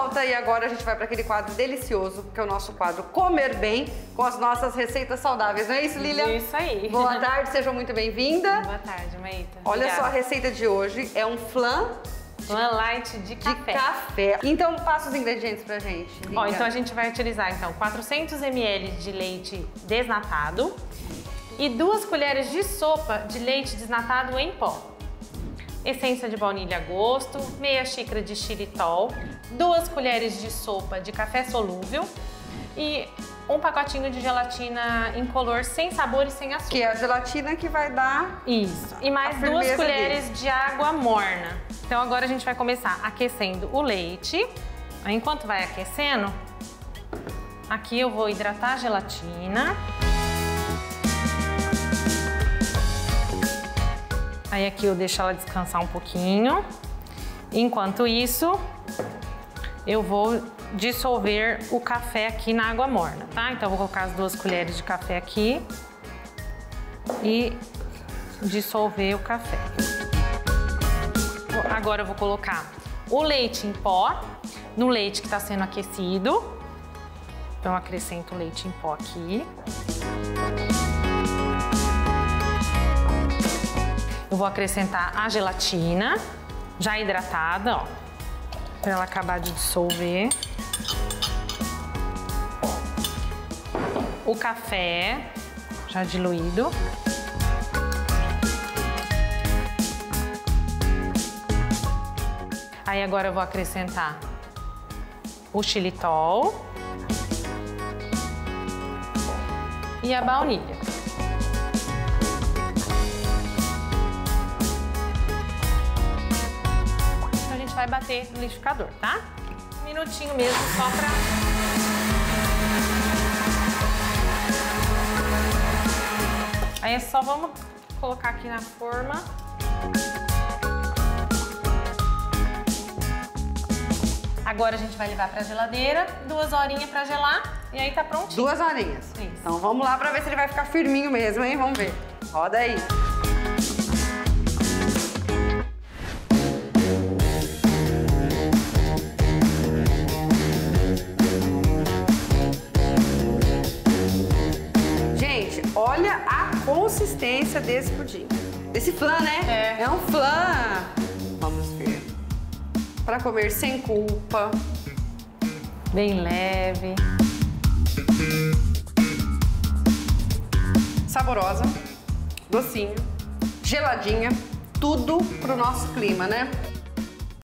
volta e agora a gente vai para aquele quadro delicioso, que é o nosso quadro Comer Bem, com as nossas receitas saudáveis. Não é isso, Lilian? Isso aí. Boa tarde, seja muito bem-vinda. Boa tarde, Maíta. Olha só, a receita de hoje é um flan light de café. Então, passa os ingredientes pra gente. Ó, então a gente vai utilizar, então, 400 ml de leite desnatado e 2 colheres de sopa de leite desnatado em pó. Essência de baunilha a gosto, meia xícara de xilitol, 2 colheres de sopa de café solúvel e um pacotinho de gelatina incolor sem sabor e sem açúcar. Que é a gelatina que vai dar... Isso. E mais 2 colheres de água morna. Então agora a gente vai começar aquecendo o leite. Enquanto vai aquecendo, aqui eu vou hidratar a gelatina. Aí aqui eu deixo ela descansar um pouquinho. Enquanto isso, eu vou dissolver o café aqui na água morna, tá? Então eu vou colocar as 2 colheres de café aqui e dissolver o café. Agora eu vou colocar o leite em pó no leite que está sendo aquecido. Então eu acrescento o leite em pó aqui. Eu vou acrescentar a gelatina já hidratada, ó, para ela acabar de dissolver. O café já diluído. Aí agora eu vou acrescentar o xilitol e a baunilha. A gente vai bater no liquidificador, tá? Um minutinho mesmo só pra... Aí só vamos colocar aqui na forma. Agora a gente vai levar pra geladeira, 2 horinhas pra gelar e aí tá prontinho. 2 horinhas. Isso. Então vamos lá pra ver se ele vai ficar firminho mesmo, hein? Vamos ver. Roda aí. Olha a consistência desse pudim. Desse flan, né? É um flan. Vamos ver. Para comer sem culpa. Bem leve. Saborosa. Docinho. Geladinha. Tudo pro nosso clima, né?